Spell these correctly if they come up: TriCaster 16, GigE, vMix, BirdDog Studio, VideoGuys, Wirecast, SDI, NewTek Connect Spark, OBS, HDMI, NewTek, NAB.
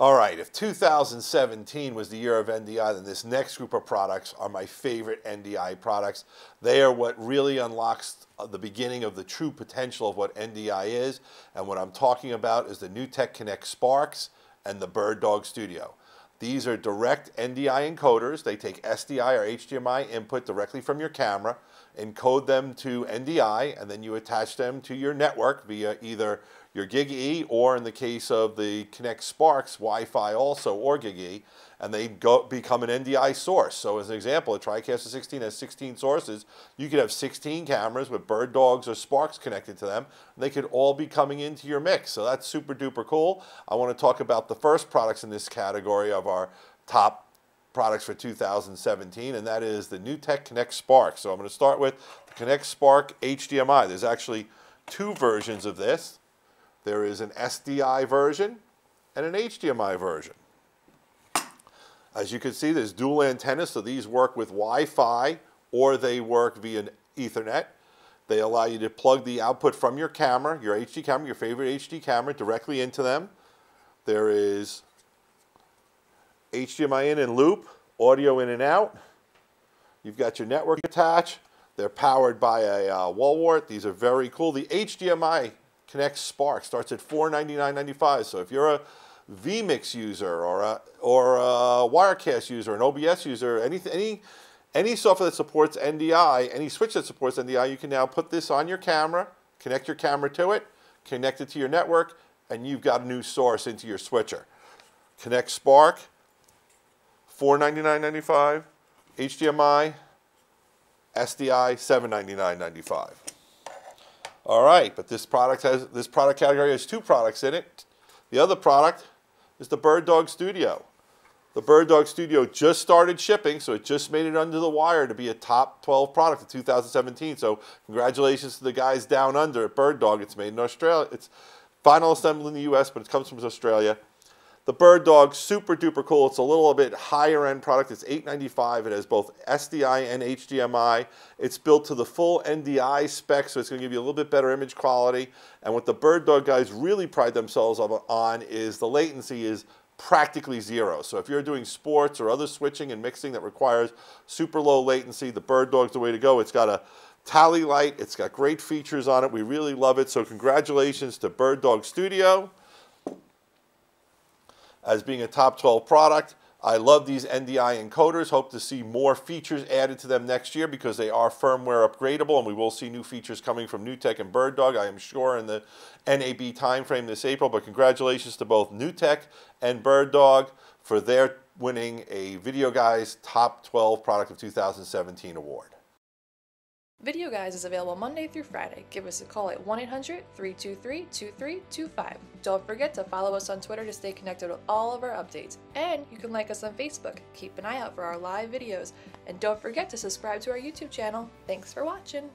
All right, if 2017 was the year of NDI, then this next group of products are my favorite NDI products. They are what really unlocks the beginning of the true potential of what NDI is. And what I'm talking about is the NewTek Connect Sparks and the BirdDog Studio. These are direct NDI encoders. They take SDI or HDMI input directly from your camera, encode them to NDI, and then you attach them to your network via either your GigE, or in the case of the Connect Sparks, Wi-Fi also, or GigE, and they become an NDI source. So as an example, a TriCaster 16 has 16 sources. You could have 16 cameras with BirdDogs or Sparks connected to them, and they could all be coming into your mix. So that's super duper cool. I want to talk about the first products in this category of our top products for 2017, and that is the NewTek Connect Spark. So I'm going to start with the Connect Spark HDMI. There's actually two versions of this. There is an SDI version and an HDMI version. As you can see, there's dual antennas, so these work with Wi-Fi or they work via Ethernet. They allow you to plug the output from your camera, your HD camera, your favorite HD camera, directly into them. There is HDMI in and loop, audio in and out. You've got your network attached. They're powered by a wall wart. These are very cool. The HDMI Connect Spark starts at $499.95. So if you're a vMix user or a Wirecast user, an OBS user, any software that supports NDI, any switch that supports NDI, you can now put this on your camera, connect your camera to it, connect it to your network, and you've got a new source into your switcher. Connect Spark, $499.95. HDMI, SDI, $799.95. All right, but this product category has two products in it. The other product is the BirdDog Studio. The BirdDog Studio just started shipping, so it just made it under the wire to be a top 12 product of 2017. So congratulations to the guys down under at BirdDog. It's made in Australia. It's final assembled in the U.S., but it comes from Australia. The BirdDog, super duper cool. It's a little bit higher end product. It's $895. It has both SDI and HDMI. It's built to the full NDI spec, so it's going to give you a little bit better image quality. And what the BirdDog guys really pride themselves on is the latency is practically zero. So if you're doing sports or other switching and mixing that requires super low latency, the BirdDog's the way to go. It's got a tally light. It's got great features on it. We really love it. So congratulations to BirdDog Studio as being a top 12 product. I love these NDI encoders. Hope to see more features added to them next year because they are firmware upgradable, and we will see new features coming from NewTek and BirdDog, I am sure, in the NAB timeframe this April. But congratulations to both NewTek and BirdDog for their winning a VideoGuys Top 12 Product of 2017 award. VideoGuys is available Monday through Friday. Give us a call at 1-800-323-2325. Don't forget to follow us on Twitter to stay connected with all of our updates. And you can like us on Facebook. Keep an eye out for our live videos. And don't forget to subscribe to our YouTube channel. Thanks for watching.